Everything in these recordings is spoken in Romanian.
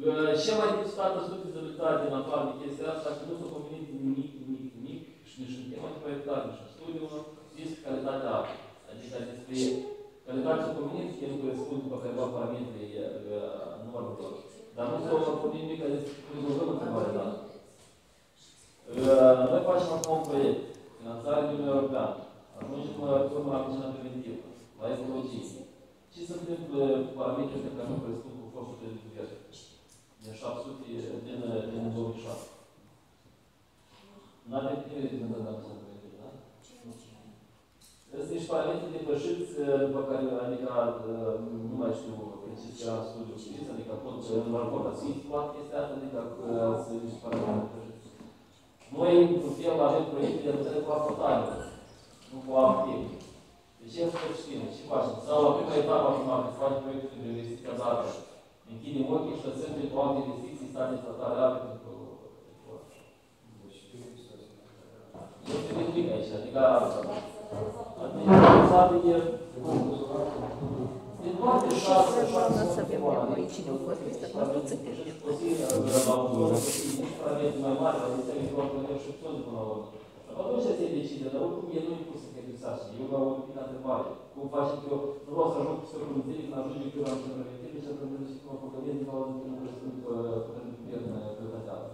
Cea mai discutată sub-dizabilitate în afară de chestia asta, că nu s-a convenit nimic și nici în tema de proiectare, nici în studiul, este calitatea apei. Adică despre calitatea s-a convenit, că nu corespund după câteva parametrii normelor. Dar nu s-a convenit nimic, că rezolvăm întrebarea ta. Noi facem acum un proiect, finanțare din Uniunea Europeană. Ajungem urmă la medicina preventivă, la ecologie. Ce se întâmplă cu parametrii astea care nu corespund cu fostul de diverse? Din 700, din 2007. N-avem tineri din medicina preventivă, da? Sunt niște parametri depășiți, după care, adică, nu mai știu ce am studiul știți, adică pot, în raport, ați influat chestia asta, adică ați niște parametri depășiți. Noi, cu fiecare, avem proiecte de lucrare cu afotare, nu cu activ. Deci, el se știe, ce facem? Sau, la prima etapă, acum, când faci proiectul de investiție dată, închidem ochii și lăsăm de cu alte investiții, state statale, pentru că... Nu se verifică aici, adică... Administrație e... Din toate șase, cine a fost listă, mă duc să te știu. Proiectul mai mare, la listele proiectul și tot până la urmă. Atunci se decide, dar oricum e nu impus să te lipsați. Eu v-am urmărit la întrebare. Cum faci că eu nu vreau să ajung cu sărămânțele, când ajunge că eu am să preventiv, și să prământ și cum o păcălesc din cauza că nu răspund pe plăteală.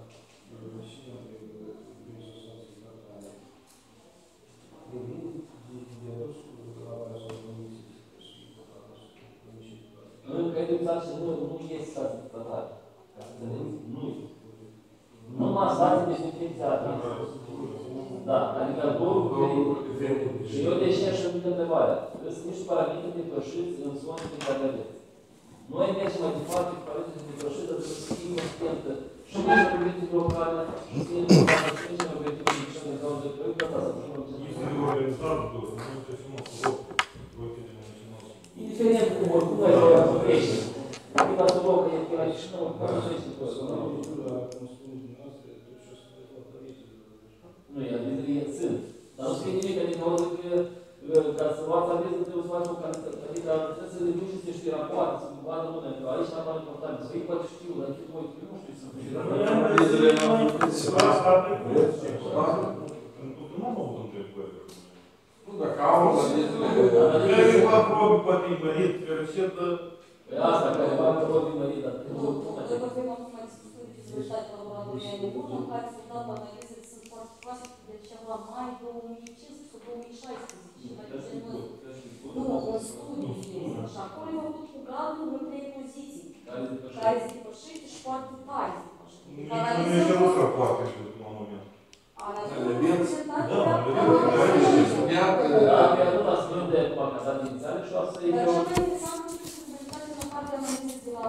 Încă e lipsat și nu ies ca să plătare. Ca să înțelegeți, nu e. Numai stați de definiția atrinsă. Da, adică două lucruri. Și eu deși așa mi-am întrebarea. Sunt niște parametri depășiți în zonă de cadere. Noi mergem mai departe cu parametri depășiți, dar să fim conștientă. Și nu este proiectul locală, și să fim proiectul de liceu de cauză de proiect, dar să fim obținut. Indiferent cum oricum ai vrea să crește. Când ați luat că e la Chișinău, care să este personală, nu, e adevărat că sunt. Dar nu spune nimic, adică auză că ca să luați adresa, trebuie să faci o calitate. Adică trebuie să le duci și să știi rapoarte, să nu vadă lumea, că aici n-am mai important. Să ei poate știu, dar eu nu știu să fie. Nu am avut întrebări. Nu, dacă am avut adresa. Careva probe poate imărit, că receptă... Păi asta, careva probe imărit, dar trebuie că avem acum mai discută de rezultate la laboratorul Ianibună, în care se dă pe analize de de ceva mai 2015-2016. Nu, un studiu. Și acolo eu am avut cu gradul în 3 poziții. Care se depășește și foarte tare se depășește. Nu e ceva că poate și de un moment. Da, mi-a dat la spune de acasat inițiale și o să iei eu... Dar și mai interesant este să verificați în partea analizei de la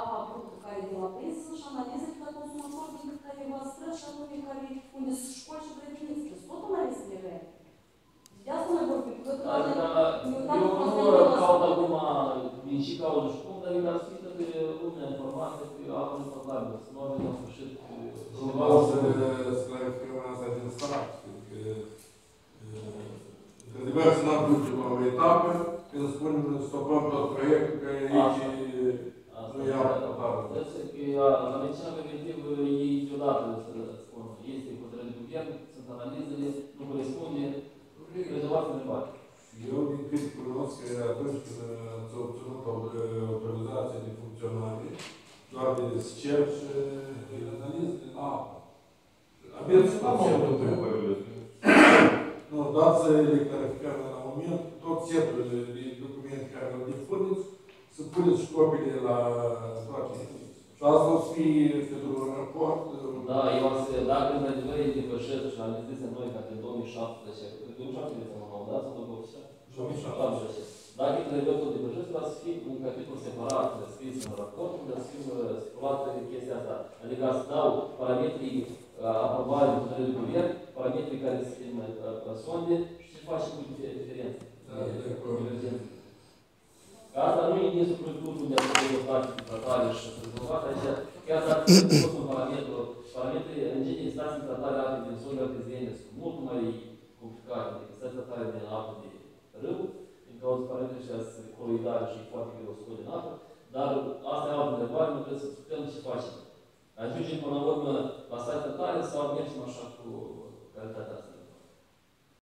apa brută care e de la presă și analize de la consumator din care e voastră și anume care unde sunt școli și grădinițe. Tot analize de rea. De asta noi vorbim. Adică eu nu caut acum din și caut și cum, dar eu l-am spus de lumea informație că eu am văzut la mea. Să nu avem la sfârșit. Vreau să clarificăm asta din start. Într-adevăr, să n-am pus ceva o etapă, când spunem că stopăm tot proiectul, că aici nu iau totală. La medicina preventivă, ei deodată spun, este hotărât de guvern, sunt analizele, nu corespunde, rezolvați întrebare. Eu, din cât cunosc, că atunci când ați obținut autorizație de funcționare, doar de descer și analizele, aveți tot întrebările. Nu, doar să le clarificăm la moment, tot setul de documente care le depuneți, să puneți și copiile la toate. Și asta o să fie un raport. Da, eu am să, dacă într-adevăr e depășesc și am zis noi ca de 2017, de 2017 am abordat, sau 2017. Dacă într-adevăr tot depășesc, va să fie un capitol separat, scris în raport, unde să fie spălată chestia asta. Adică să dau parametrii aprobare în de guvern, parametrii care se filmă sonde și se face cu diferențe. Asta nu e nesuprătut unde a fost rezolvați cu tratare și rezolvat, așa, chiar dacă a fost un parametru, parametrii în genii stați în tratarea apei din zonă arteziene sunt mult mai complicate decât stați tratarea din apă de râu, din cauza parametrii și coloidare și foarte greu scot din apă, dar asta e de varmă, să putem să facem. Ajungem până la urmă la site-ul tale sau mergem așa cu